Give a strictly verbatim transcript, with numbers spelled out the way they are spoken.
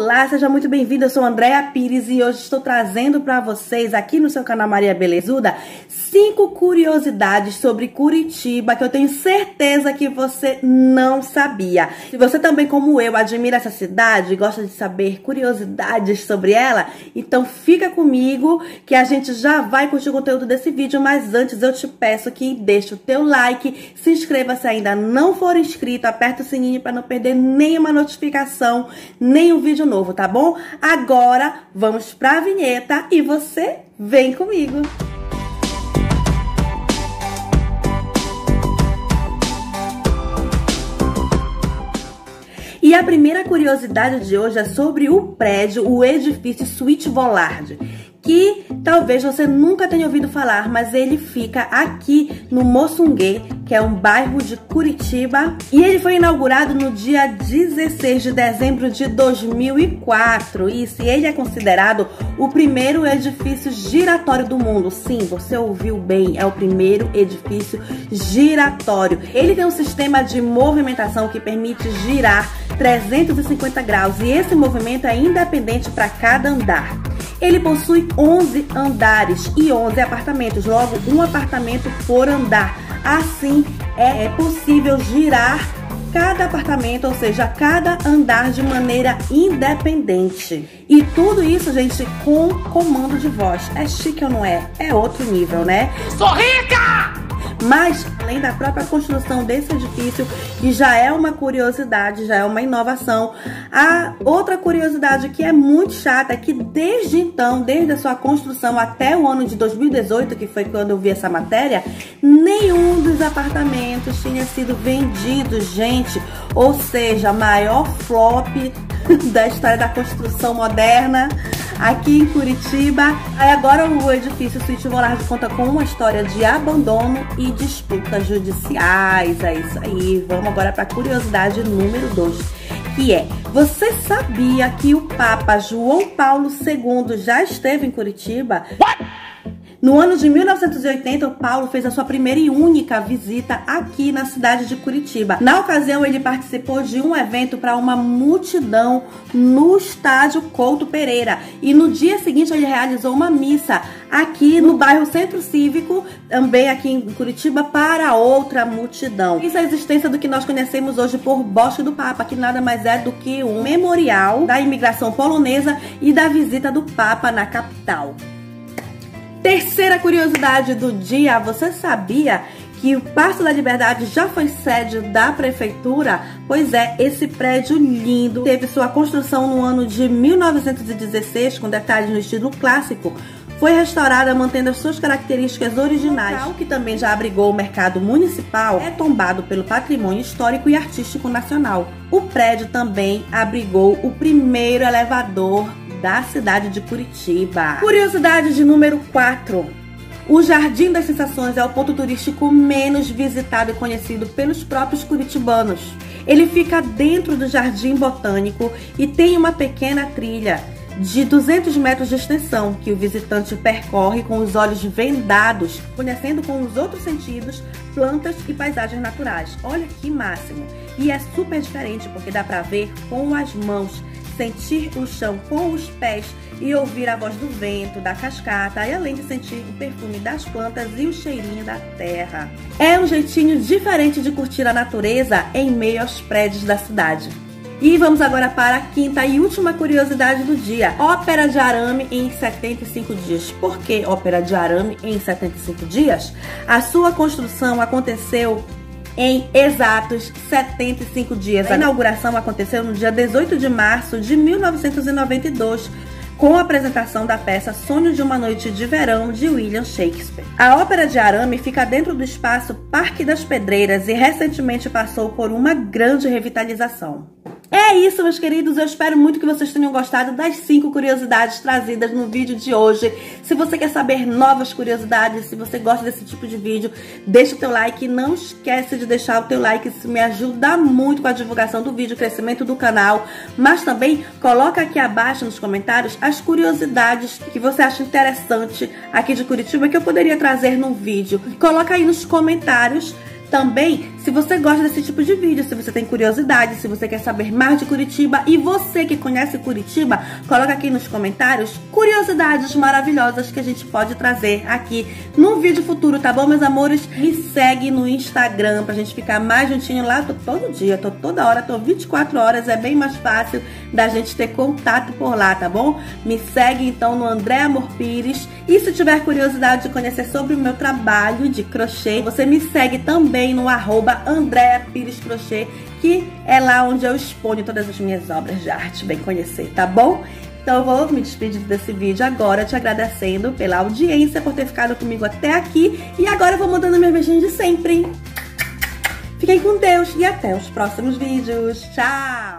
Olá, seja muito bem-vindo, eu sou Andréa Pires e hoje estou trazendo para vocês aqui no seu canal Maria Belezuda cinco curiosidades sobre Curitiba que eu tenho certeza que você não sabia. Se você também, como eu, admira essa cidade e gosta de saber curiosidades sobre ela, então fica comigo que a gente já vai curtir o conteúdo desse vídeo, mas antes eu te peço que deixe o teu like, se inscreva se ainda não for inscrito, aperta o sininho para não perder nenhuma notificação, nem o vídeo novo, tá bom? Agora vamos pra vinheta e você vem comigo! E a primeira curiosidade de hoje é sobre o prédio, o edifício Suíte Vollard, que talvez você nunca tenha ouvido falar, mas ele fica aqui no Moçunguei, que é um bairro de Curitiba, e ele foi inaugurado no dia dezesseis de dezembro de dois mil e quatro, e se ele é considerado o primeiro edifício giratório do mundo. Sim, você ouviu bem, é o primeiro edifício giratório. Ele tem um sistema de movimentação que permite girar trezentos e cinquenta graus, e esse movimento é independente para cada andar. Ele possui onze andares e onze apartamentos, logo um apartamento por andar. Assim, é possível girar cada apartamento, ou seja, cada andar de maneira independente. E tudo isso, gente, com comando de voz. É chique ou não é? É outro nível, né? Sou rica! Mas, além da própria construção desse edifício, que já é uma curiosidade, já é uma inovação, a outra curiosidade que é muito chata é que desde então, desde a sua construção até o ano de dois mil e dezoito, que foi quando eu vi essa matéria, nenhum dos apartamentos tinha sido vendido, gente. Ou seja, maior flop da história da construção moderna aqui em Curitiba. Aí agora o edifício Suíte Vollard conta com uma história de abandono e disputas judiciais. É isso aí. Vamos agora para a curiosidade número dois. Que é, você sabia que o Papa João Paulo segundo já esteve em Curitiba? No ano de mil novecentos e oitenta, o Paulo fez a sua primeira e única visita aqui na cidade de Curitiba. Na ocasião, ele participou de um evento para uma multidão no estádio Couto Pereira. E no dia seguinte, ele realizou uma missa aqui no bairro Centro Cívico, também aqui em Curitiba, para outra multidão. Isso é a existência do que nós conhecemos hoje por Bosque do Papa, que nada mais é do que um memorial da imigração polonesa e da visita do Papa na capital. Terceira curiosidade do dia, você sabia que o Paço da Liberdade já foi sede da prefeitura? Pois é, esse prédio lindo teve sua construção no ano de mil novecentos e dezesseis, com detalhes no estilo clássico. Foi restaurada mantendo as suas características originais. O local, que também já abrigou o mercado municipal, é tombado pelo patrimônio histórico e artístico nacional. O prédio também abrigou o primeiro elevador da cidade de Curitiba. Curiosidade de número quatro. O Jardim das Sensações é o ponto turístico menos visitado e conhecido pelos próprios curitibanos. Ele fica dentro do Jardim Botânico e tem uma pequena trilha de duzentos metros de extensão que o visitante percorre com os olhos vendados, conhecendo com os outros sentidos plantas e paisagens naturais. Olha que máximo! E é super diferente porque dá pra ver com as mãos, sentir o chão com os pés e ouvir a voz do vento, da cascata, e além de sentir o perfume das plantas e o cheirinho da terra. É um jeitinho diferente de curtir a natureza em meio aos prédios da cidade. E vamos agora para a quinta e última curiosidade do dia. Ópera de Arame em setenta e cinco dias. Por que Ópera de Arame em setenta e cinco dias? A sua construção aconteceu em exatos setenta e cinco dias. A inauguração aconteceu no dia dezoito de março de mil novecentos e noventa e dois, com a apresentação da peça Sonho de uma Noite de Verão, de William Shakespeare. A Ópera de Arame fica dentro do espaço Parque das Pedreiras e recentemente passou por uma grande revitalização. É isso, meus queridos. Eu espero muito que vocês tenham gostado das cinco curiosidades trazidas no vídeo de hoje. Se você quer saber novas curiosidades, se você gosta desse tipo de vídeo, deixa o teu like. Não esquece de deixar o teu like. Isso me ajuda muito com a divulgação do vídeo, o crescimento do canal. Mas também coloca aqui abaixo nos comentários as curiosidades que você acha interessante aqui de Curitiba que eu poderia trazer num vídeo. Coloca aí nos comentários. Também, Se você gosta desse tipo de vídeo, se você tem curiosidade, se você quer saber mais de Curitiba e você que conhece Curitiba, coloca aqui nos comentários curiosidades maravilhosas que a gente pode trazer aqui num vídeo futuro, tá bom, meus amores? Me segue no Instagram pra gente ficar mais juntinho lá. Tô todo dia, tô toda hora, tô vinte e quatro horas, é bem mais fácil da gente ter contato por lá, tá bom? Me segue então no Andréa Pires. E se tiver curiosidade de conhecer sobre o meu trabalho de crochê, você me segue também no arroba Andréa Pires Crochet, que é lá onde eu exponho todas as minhas obras de arte, bem conhecer, tá bom? Então eu vou me despedir desse vídeo agora, te agradecendo pela audiência, por ter ficado comigo até aqui, e agora eu vou mandando meu beijinho de sempre. Fiquem com Deus e até os próximos vídeos. Tchau!